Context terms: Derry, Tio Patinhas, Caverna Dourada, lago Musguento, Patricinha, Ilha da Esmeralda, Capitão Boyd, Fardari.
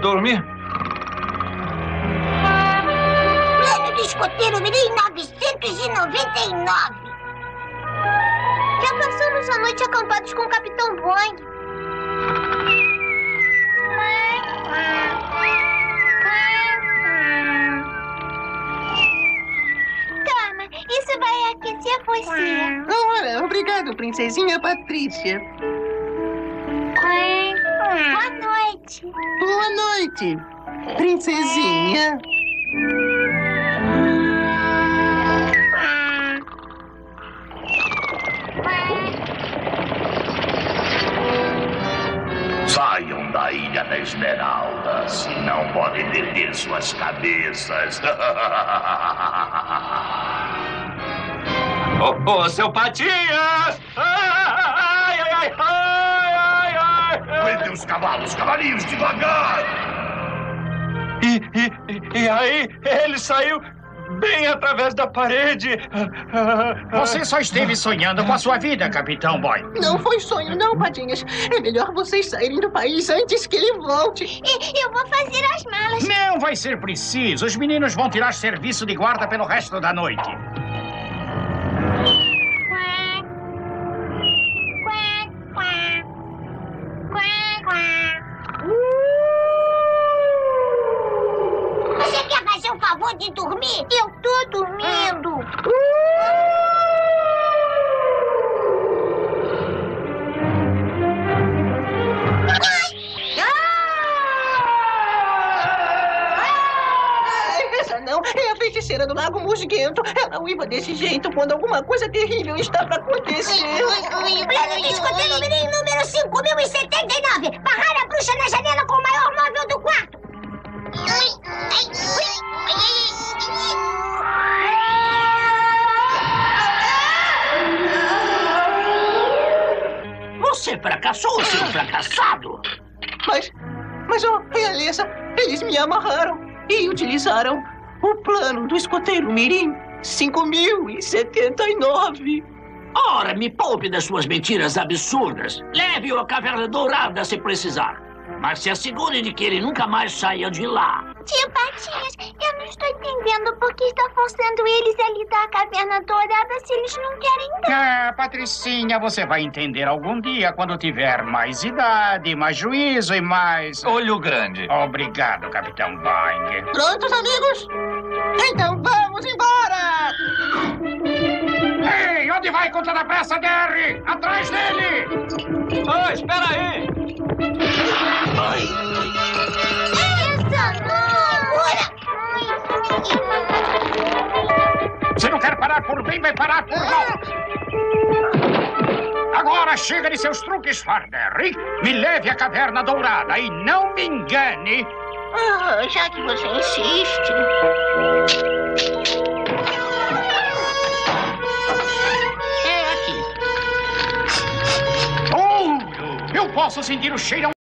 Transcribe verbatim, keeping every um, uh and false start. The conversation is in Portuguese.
Dormir? Plano Biscoteiro mil novecentos e noventa e nove. Já passamos a noite acampados com o Capitão Boyd. Toma, isso vai aquecer você. Ora, obrigado, princesinha Patrícia. Boa noite. Boa noite, princesinha. Saiam da Ilha da Esmeralda, senão podem perder suas cabeças. Ô, ô, seu Patinhas! Ai, ai, ai, ai! Aguentem os cavalos, cavalinhos, devagar! E, e, e aí, ele saiu bem através da parede. Você só esteve sonhando com a sua vida, Capitão Boy. Não foi sonho, não, Patinhas. É melhor vocês saírem do país antes que ele volte. E, eu vou fazer as malas. Não vai ser preciso. Os meninos vão tirar serviço de guarda pelo resto da noite. De dormir? Eu tô dormindo. Ai. Ai, essa não é a feiticeira do lago Musguento. Ela uiva desse jeito quando alguma coisa terrível está para acontecer. Plano de escoteiro número cinco mil e setenta e nove. Barrar a bruxa na janela com o maior móvel do quarto. Ai, ai, ai. Você fracassou, seu fracassado! Mas, mas, oh, realeza, eles me amarraram e utilizaram o plano do escoteiro mirim cinco mil e setenta e nove. Ora, me poupe das suas mentiras absurdas. Leve-o à Caverna Dourada se precisar. Mas se assegure de que ele nunca mais saia de lá. Tio Patinhas, eu não estou entendendo por que está forçando eles a lidar a Caverna Dourada se eles não querem dar. Ah, Patricinha, você vai entender algum dia quando tiver mais idade, mais juízo e mais... olho grande. Obrigado, Capitão Boyd. Prontos, amigos? Então vamos embora! Ei, onde vai contra a pressa, Derry? Atrás dele! Oh, espera aí! Se não quer parar por bem, vai parar por mal. Agora chega de seus truques, Fardari. Me leve à Caverna Dourada e não me engane. Ah, já que você insiste. É aqui. Oh, eu posso sentir o cheiro.